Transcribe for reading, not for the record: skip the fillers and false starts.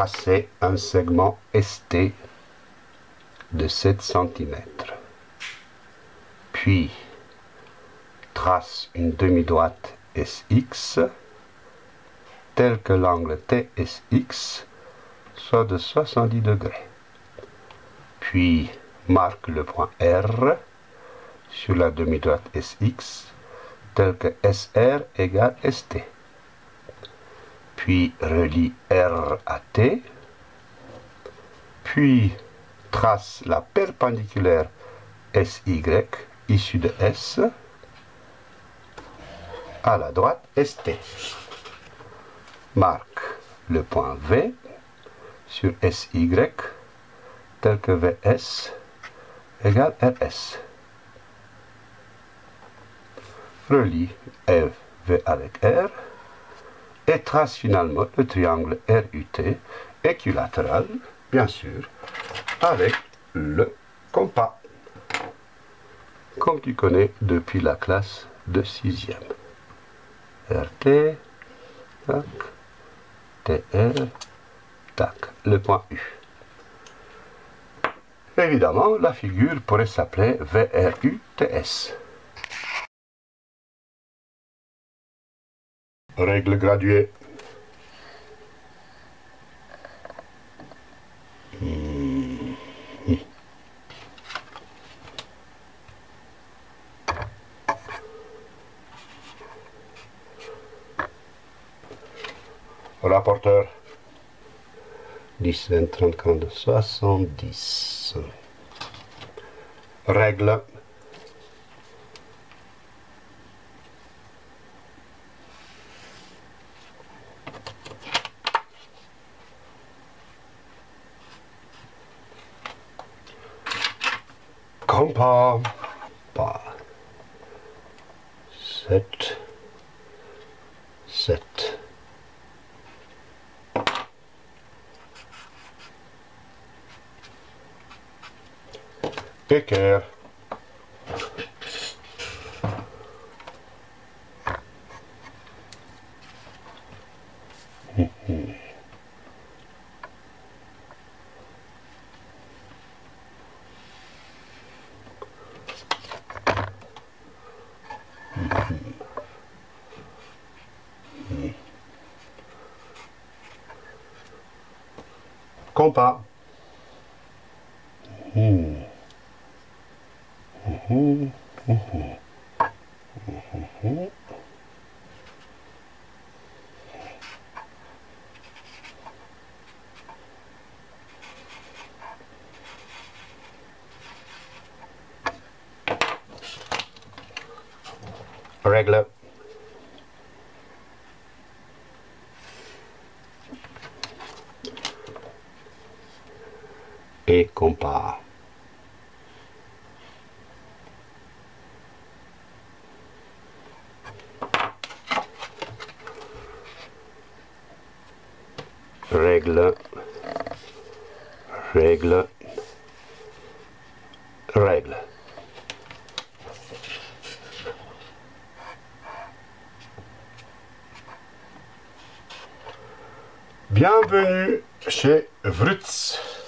traçait un segment ST de 7 cm. Puis, trace une demi-droite SX tel que l'angle TSX soit de 70 degrés. Puis, marque le point R sur la demi-droite SX tel que SR égale ST. Puis relie R à T, puis trace la perpendiculaire SY issue de S à la droite ST. Marque le point V sur SY tel que VS égale RS. Relie V avec R et trace finalement le triangle RUT équilatéral, bien sûr, avec le compas, comme tu connais depuis la classe de 6e. RT, tac, TR, tac, le point U. Évidemment, la figure pourrait s'appeler VRUTS. Règle graduée. Rapporteur 10, 20, 30, 40, 70. Règle. Compas. Pas. 7. 7. Équerre. Compas. Règle. Et compas. Règle. Règle. Règle. Bienvenue chez VRUTS.